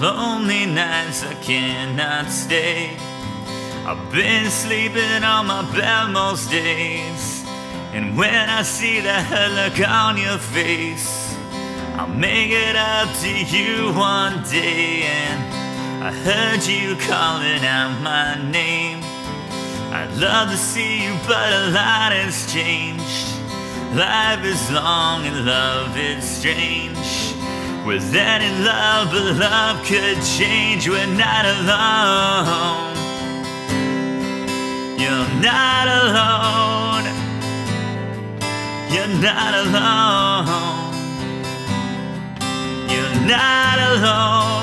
lonely nights I cannot stay. I've been sleeping on my bed most days, and when I see the hurt look on your face, I'll make it up to you one day. And I heard you calling out my name. I'd love to see you, but a lot has changed. Life is long and love is strange. We're then in love, but love could change. We're not alone. You're not alone. You're not alone. You're not alone.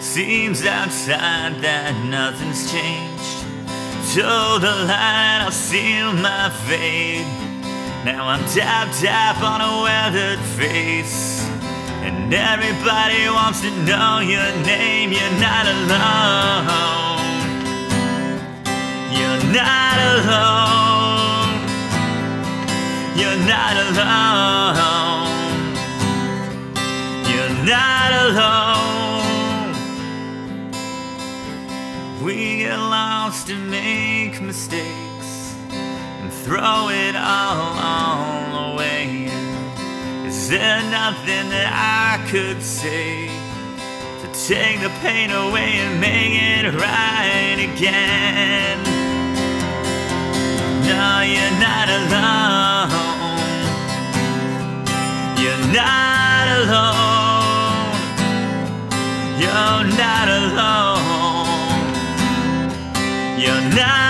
Seems outside that nothing's changed. Told the light, I'll seal my fate. Now I'm tap on a weathered face, and everybody wants to know your name. You're not alone. You're not alone. You're not alone. You're not alone. We get lost and make mistakes, throw it all away. Is there nothing that I could say to take the pain away and make it right again? No, you're not alone. You're not alone. You're not alone. You're not alone.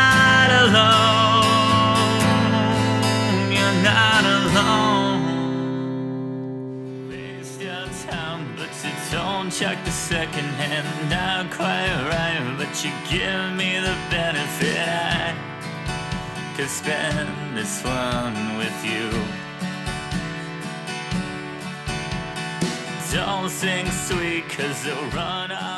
Don't check the second hand, not quite right, but you give me the benefit. I could spend this one with you. Don't sing sweet, 'cause it'll run out.